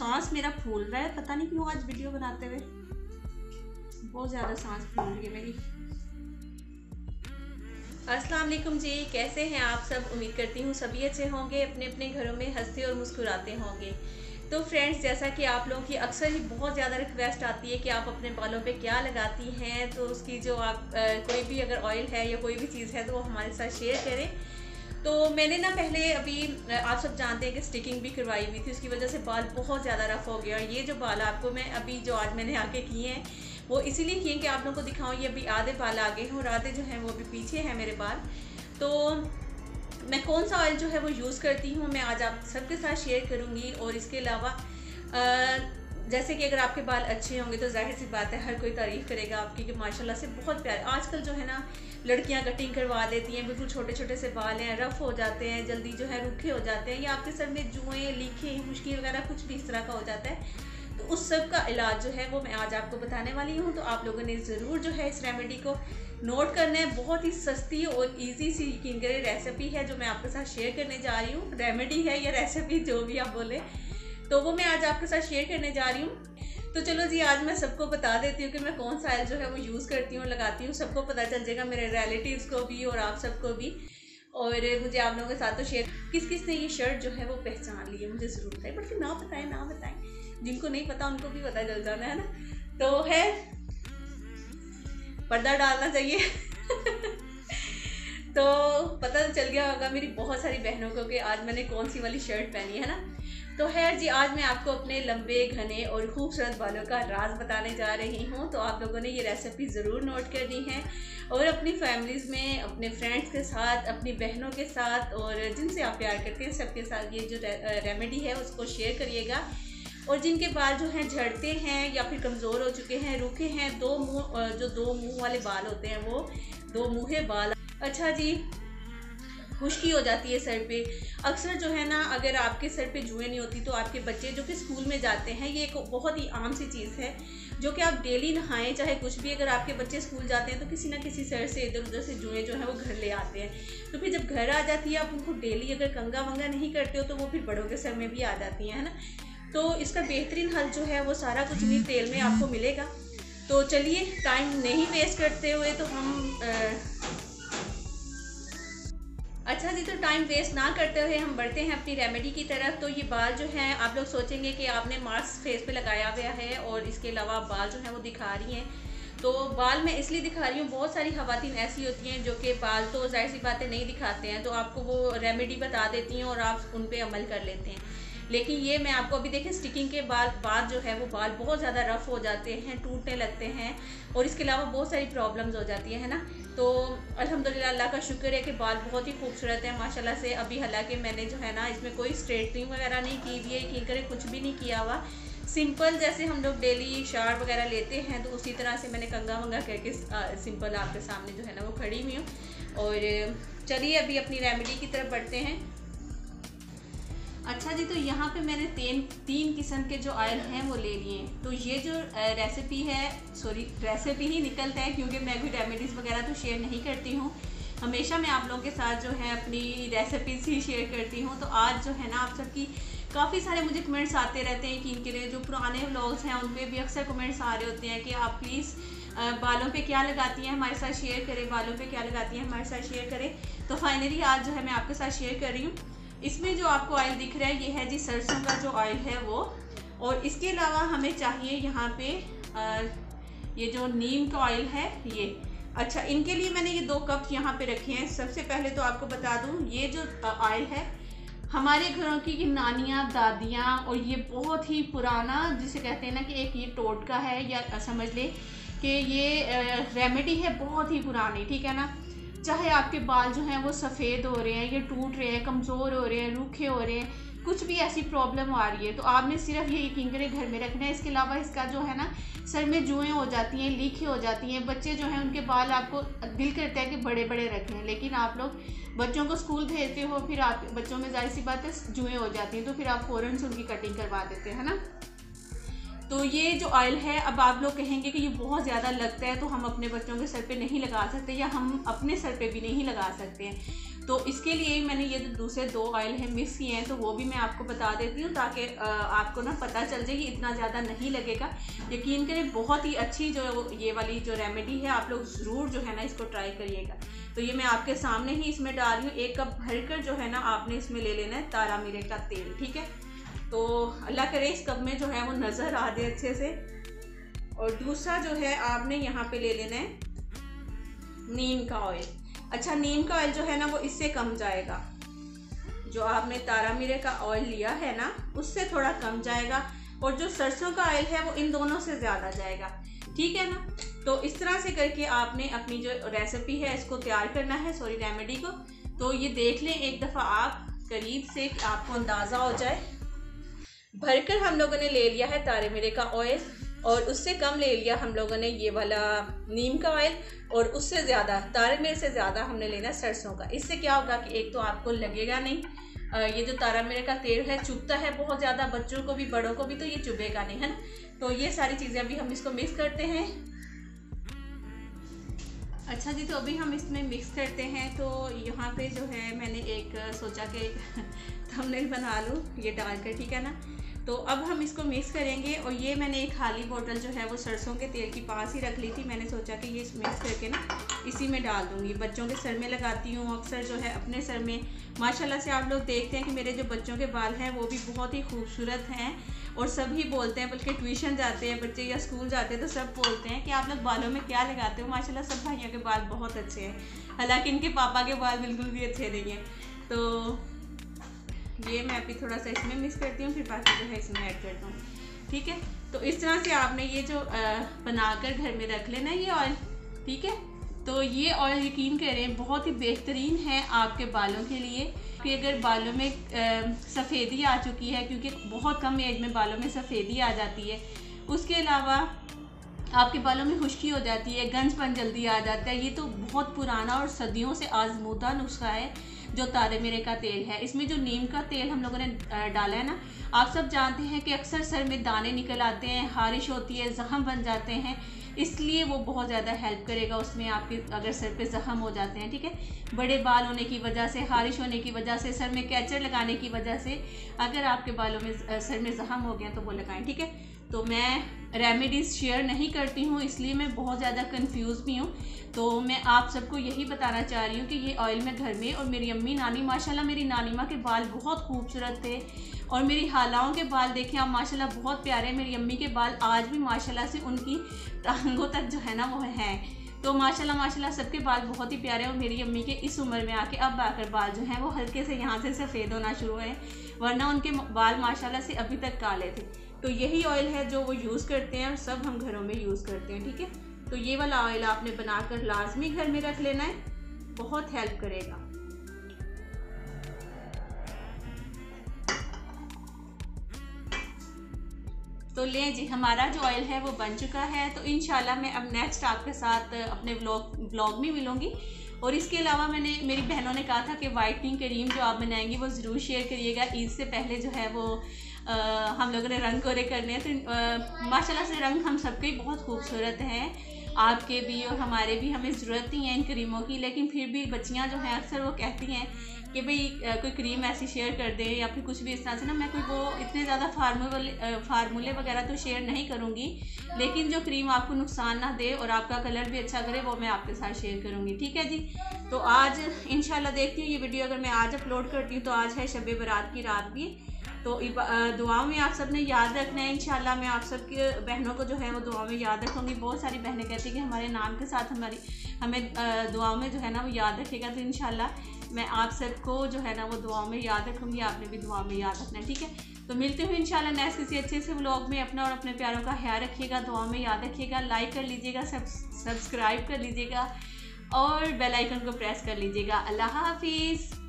सांस मेरा फूल रहा है, पता नहीं क्यों आज वीडियो बनाते हुए बहुत ज़्यादा सांस फूल रही है मेरी। अस्सलाम वालेकुम जी, कैसे हैं आप सब? उम्मीद करती हूँ सभी अच्छे होंगे, अपने अपने घरों में हंसते और मुस्कुराते होंगे। तो फ्रेंड्स, जैसा कि आप लोगों की अक्सर ही बहुत ज़्यादा रिक्वेस्ट आती है कि आप अपने बालों पे क्या लगाती हैं, तो उसकी जो आप कोई भी अगर ऑयल है या कोई भी चीज़ है तो वो हमारे साथ शेयर करें। तो मैंने ना पहले अभी आप सब जानते हैं कि स्टिकिंग भी करवाई हुई थी, उसकी वजह से बाल बहुत ज़्यादा रफ हो गया। और ये जो बाल आपको मैं अभी जो आज मैंने आगे किए हैं वो इसीलिए किए कि आप लोगों को दिखाऊं। ये अभी आधे बाल आगे हैं और आधे जो हैं वो अभी पीछे हैं मेरे बाल। तो मैं कौन सा ऑयल जो है वो यूज़ करती हूँ मैं आज आप सबके साथ शेयर करूँगी। और इसके अलावा जैसे कि अगर आपके बाल अच्छे होंगे तो जाहिर सी बात है हर कोई तारीफ़ करेगा आपकी कि माशाल्लाह से बहुत प्यारे। आजकल जो है ना लड़कियां कटिंग करवा देती हैं, बिल्कुल छोटे छोटे से बाल हैं, रफ़ हो जाते हैं, जल्दी जो है रूखे हो जाते हैं, या आपके सर में जुएँ, लीखें, खुश्की वगैरह कुछ भी इस तरह का हो जाता है। तो उस सब का इलाज जो है वो मैं आज आपको बताने वाली हूँ। तो आप लोगों ने ज़रूर जो है इस रेमेडी को नोट करना है। बहुत ही सस्ती और इजी सी यकीन करें रेसिपी है जो मैं आपके साथ शेयर करने जा रही हूँ। रेमेडी है या रेसिपी जो भी आप बोलें, तो वो मैं आज आपके साथ शेयर करने जा रही हूँ। तो चलो जी, आज मैं सबको बता देती हूँ कि मैं कौन सा ऑयल जो है वो यूज़ करती हूँ, लगाती हूँ। सबको पता चल जाएगा, मेरे रिलेटिव्स को भी और आप सबको भी। और मुझे आप लोगों के साथ तो शेयर किस किस ने ये शर्ट जो है वो पहचान ली है मुझे ज़रूर बताए, बल्कि ना बताएं ना बताएं, जिनको नहीं पता उनको भी पता चल जाना है ना। तो है पर्दा डालना चाहिए तो पता तो चल गया होगा मेरी बहुत सारी बहनों को कि आज मैंने कौन सी वाली शर्ट पहनी है ना। तो खैर जी, आज मैं आपको अपने लंबे, घने और खूबसूरत बालों का राज बताने जा रही हूँ। तो आप लोगों ने ये रेसिपी ज़रूर नोट करनी है और अपनी फैमिलीज़ में, अपने फ्रेंड्स के साथ, अपनी बहनों के साथ और जिनसे आप प्यार करते हैं सबके साथ ये जो रेमेडी है उसको शेयर करिएगा। और जिनके बाल जो हैं झड़ते हैं या फिर कमज़ोर हो चुके हैं, रूखे हैं, दो मुँह वाले बाल होते हैं, वो दो मुँहे बाल, अच्छा जी, खुश्की हो जाती है सर पे। अक्सर जो है ना, अगर आपके सर पे जुएँ नहीं होती तो आपके बच्चे जो कि स्कूल में जाते हैं, ये एक बहुत ही आम सी चीज़ है जो कि आप डेली नहाएं चाहे कुछ भी, अगर आपके बच्चे स्कूल जाते हैं तो किसी ना किसी सर से इधर उधर से जुएँ जो हैं वो घर ले आते हैं। तो फिर जब घर आ जाती है, आप उनको डेली अगर कंगा वंगा नहीं करते हो तो वो फिर बड़ों के सर में भी आ जाती हैं, है ना। तो इसका बेहतरीन हल जो है वो सारा कुछ इन्हीं तेल में आपको मिलेगा। तो चलिए, टाइम नहीं वेस्ट करते हुए तो हम अच्छा जी, तो टाइम वेस्ट ना करते हुए हम बढ़ते हैं अपनी रेमेडी की तरफ। तो ये बाल जो हैं, आप लोग सोचेंगे कि आपने मास्क फेस पे लगाया हुआ है और इसके अलावा आप बाल जो हैं वो दिखा रही हैं। तो बाल मैं इसलिए दिखा रही हूँ, बहुत सारी ख़वातीन ऐसी होती हैं जो कि बाल तो जाहिर सी बातें नहीं दिखाते हैं, तो आपको वो रेमेडी बता देती हैं और आप उन पर अमल कर लेते हैं। लेकिन ये मैं आपको अभी देखें, स्टिकिंग के बाद जो है वो बाल बहुत ज़्यादा रफ़ हो जाते हैं, टूटने लगते हैं और इसके अलावा बहुत सारी प्रॉब्लम्स हो जाती है ना। तो अल्हम्दुलिल्लाह, अल्लाह का शुक्र है कि बाल बहुत ही खूबसूरत है माशाल्लाह से। अभी हालांकि मैंने जो है ना इसमें कोई स्ट्रेटनिंग वगैरह नहीं की हुई है, यकीन करें कुछ भी नहीं किया हुआ। सिंपल जैसे हम लोग डेली शार्प वगैरह लेते हैं तो उसी तरह से मैंने कंगा वंगा करके सिंपल आपके सामने जो है ना वो खड़ी हुई हूँ। और चलिए अभी अपनी रेमेडी की तरफ बढ़ते हैं। अच्छा जी, तो यहाँ पे मैंने तीन किस्म के जो ऑयल हैं वो ले लिए। तो ये जो रेसिपी है, सॉरी रेसिपी ही निकलता है क्योंकि मैं भी रेमेडीज़ वगैरह तो शेयर नहीं करती हूँ, हमेशा मैं आप लोगों के साथ जो है अपनी रेसिपीज़ ही शेयर करती हूँ। तो आज जो है ना आप सबकी काफ़ी सारे मुझे कमेंट्स आते रहते हैं कि इनके लिए जो पुराने व्लॉग्स हैं उन पर भी अक्सर कमेंट्स आ रहे होते हैं कि आप प्लीज़ बालों पे क्या लगाती हैं हमारे साथ शेयर करें, बालों पर क्या लगाती हैं हमारे साथ शेयर करें। तो फाइनली आज जो है मैं आपके साथ शेयर कर रही हूँ। इसमें जो आपको ऑयल दिख रहा है ये है जी सरसों का जो ऑयल है वो। और इसके अलावा हमें चाहिए यहाँ पे ये जो नीम का ऑयल है ये। अच्छा, इनके लिए मैंने ये 2 कप यहाँ पे रखे हैं। सबसे पहले तो आपको बता दूँ, ये जो ऑयल है हमारे घरों की नानियाँ, दादियाँ, और ये बहुत ही पुराना जिसे कहते हैं ना कि एक ये टोटका है, या समझ लें कि ये रेमेडी है बहुत ही पुरानी, ठीक है ना। चाहे आपके बाल जो हैं वो सफ़ेद हो रहे हैं, ये टूट रहे हैं, कमज़ोर हो रहे हैं, रूखे हो रहे हैं, कुछ भी ऐसी प्रॉब्लम आ रही है, तो आपने सिर्फ ये यकीन करें घर में रखना है। इसके अलावा इसका जो है ना सर में जुएँ हो जाती हैं, लीखें हो जाती हैं, बच्चे जो हैं उनके बाल आपको दिल करता है कि बड़े बड़े रखें, लेकिन आप लोग बच्चों को स्कूल भेजते हो, फिर आप बच्चों में जाहिर सी बात है जुएँ हो जाती हैं, तो फिर आप फ़ौरन से उनकी कटिंग करवा देते हैं ना। तो ये जो ऑयल है, अब आप लोग कहेंगे कि ये बहुत ज़्यादा लगता है तो हम अपने बच्चों के सर पे नहीं लगा सकते या हम अपने सर पे भी नहीं लगा सकते हैं। तो इसके लिए मैंने ये दूसरे दो ऑयल हैं मिक्स किए हैं, तो वो भी मैं आपको बता देती हूँ ताकि आपको ना पता चल जाए कि इतना ज़्यादा नहीं लगेगा। यकीन करें बहुत ही अच्छी जो ये वाली जो रेमेडी है, आप लोग ज़रूर जो है ना इसको ट्राई करिएगा। तो ये मैं आपके सामने ही इसमें डाल रही हूँ। 1 कप भर कर जो है ना आपने इसमें ले लेना है तारा मीरे का तेल, ठीक है। तो अल्लाह करे इस कप में जो है वो नज़र आ जाए अच्छे से। और दूसरा जो है आपने यहाँ पे ले लेना है नीम का ऑयल। अच्छा, नीम का ऑयल जो है ना वो इससे कम जाएगा, जो आपने तारा मीरे का ऑयल लिया है ना उससे थोड़ा कम जाएगा, और जो सरसों का ऑयल है वो इन दोनों से ज़्यादा जाएगा, ठीक है ना। तो इस तरह से करके आपने अपनी जो रेसिपी है इसको तैयार करना है, सॉरी रेमेडी को। तो ये देख लें एक दफ़ा आप करीब से, आपको अंदाज़ा हो जाए। भरकर हम लोगों ने ले लिया है तारा मीरे का ऑयल, और उससे कम ले लिया हम लोगों ने ये वाला नीम का ऑयल, और उससे ज़्यादा तारा मीरे से ज़्यादा हमने लेना सरसों का। इससे क्या होगा कि एक तो आपको लगेगा नहीं, ये जो तारा मीरे का तेल है चुभता है बहुत ज़्यादा, बच्चों को भी बड़ों को भी, तो ये चुभेगा नहीं, है ना। तो ये सारी चीज़ें अभी हम इसको मिक्स करते हैं। अच्छा जी, तो अभी हम इसमें मिक्स करते हैं। तो यहाँ पे जो है मैंने एक सोचा कि थंबनेल बना लूँ ये डालकर, ठीक है ना। तो अब हम इसको मिक्स करेंगे, और ये मैंने एक खाली बोतल जो है वो सरसों के तेल के पास ही रख ली थी। मैंने सोचा कि ये मिक्स करके ना इसी में डाल दूँगी, बच्चों के सर में लगाती हूँ अक्सर जो है अपने सर में। माशाल्लाह से आप लोग देखते हैं कि मेरे जो बच्चों के बाल हैं वो भी बहुत ही खूबसूरत हैं, और सभी बोलते हैं, बल्कि ट्यूशन जाते हैं बच्चे या स्कूल जाते हैं तो सब बोलते हैं कि आप लोग बालों में क्या लगाते हो। माशाल्लाह सब भाइयों के बाल बहुत अच्छे हैं, हालांकि इनके पापा के बाल बिल्कुल भी अच्छे नहीं हैं। तो ये मैं अभी थोड़ा सा इसमें मिक्स करती हूँ, फिर बाकी जो है इसमें ऐड करता हूँ, ठीक है। तो इस तरह से आपने ये जो बनाकर घर में रख लेना ये ऑयल, ठीक है। तो ये ऑयल यकीन करें बहुत ही बेहतरीन है आपके बालों के लिए, कि अगर बालों में सफ़ेदी आ चुकी है, क्योंकि बहुत कम एज में बालों में सफ़ेदी आ जाती है। उसके अलावा आपके बालों में खुश्की हो जाती है, गंजपन जल्दी आ जाता है। ये तो बहुत पुराना और सदियों से आजमूदा नुस्खा है जो तारा मीरे का तेल है। इसमें जो नीम का तेल हम लोगों ने डाला है ना, आप सब जानते हैं कि अक्सर सर में दाने निकल आते हैं, हारिश होती है, जख्म बन जाते हैं, इसलिए वो बहुत ज़्यादा हेल्प करेगा उसमें। आपके अगर सर पे जख्म हो जाते हैं, ठीक है, बड़े बाल होने की वजह से, हारिश होने की वजह से, सर में कैचर लगाने की वजह से, अगर आपके बालों में सर में जख्म हो गया तो वो लगाएं, ठीक है। तो मैं रेमेडीज़ शेयर नहीं करती हूँ, इसलिए मैं बहुत ज़्यादा कंफ्यूज भी हूँ। तो मैं आप सबको यही बताना चाह रही हूँ कि ये ऑयल मैं घर में, और मेरी अम्मी नानी, माशाल्लाह मेरी नानी माँ के बाल बहुत खूबसूरत थे, और मेरी हालाओं के बाल देखें आप माशाल्लाह बहुत प्यारे। मेरी अम्मी के बाल आज भी माशाल्लाह से उनकी टांगों तक जो है ना वो हैं, तो माशाल्लाह माशाल्लाह सबके बाल बहुत ही प्यारे। और मेरी अम्मी के इस उम्र में आके अब आकर बाल जो हैं वो हल्के से यहाँ से सफ़ेद होना शुरू हुए, वरना उनके बाल माशाल्लाह से अभी तक काले थे। तो यही ऑयल है जो वो यूज़ करते हैं, और सब हम घरों में यूज़ करते हैं, ठीक है। तो ये वाला ऑयल आपने बनाकर लाजमी घर में रख लेना है, बहुत हेल्प करेगा। तो लें जी, हमारा जो ऑयल है वो बन चुका है। तो इंशाल्लाह मैं अब नेक्स्ट आपके साथ अपने व्लॉग में मिलूँगी। और इसके अलावा मैंने, मेरी बहनों ने कहा था कि वाइटनिंग क्रीम जो आप बनाएंगी वो ज़रूर शेयर करिएगा। ईद से पहले जो है वो हम लोगों ने रंग गोरे करने हैं, तो माशाल्लाह से रंग हम सबके ही बहुत खूबसूरत हैं, आपके भी और हमारे भी। हमें ज़रूरत नहीं है इन क्रीमों की, लेकिन फिर भी बच्चियां जो हैं अक्सर वो कहती हैं कि भाई कोई क्रीम ऐसी शेयर कर दें या फिर कुछ भी इस तरह से ना। मैं कोई वो इतने ज़्यादा फार्मूले वगैरह तो शेयर नहीं करूँगी, लेकिन जो क्रीम आपको नुकसान ना दे और आपका कलर भी अच्छा करे वो मैं आपके साथ शेयर करूँगी, ठीक है जी। तो आज इंशाल्लाह देखती हूँ ये वीडियो अगर मैं आज अपलोड करती हूँ तो आज है शब बारात की रात भी। तो दुआओं में आप सब ने याद रखना है इंशाल्लाह। मैं आप सब की बहनों को जो है वो दुआओं में याद रखूँगी। बहुत सारी बहनें कहती हैं कि हमारे नाम के साथ हमें दुआओं में जो है ना वो याद रखेगा, तो इंशाल्लाह मैं आप सबको जो है ना वो दुआओं में याद रखूँगी। आपने भी दुआओं में याद रखना है, ठीक है। तो मिलते हुए इंशाल्लाह नेक्स्ट किसी अच्छे से व्लॉग में। अपना और अपने प्यारों का ख्याल रखिएगा, दुआओं में याद रखिएगा। लाइक कर लीजिएगा, सब्सक्राइब कर लीजिएगा और बेल आइकन को प्रेस कर लीजिएगा। अल्लाह हाफिज़।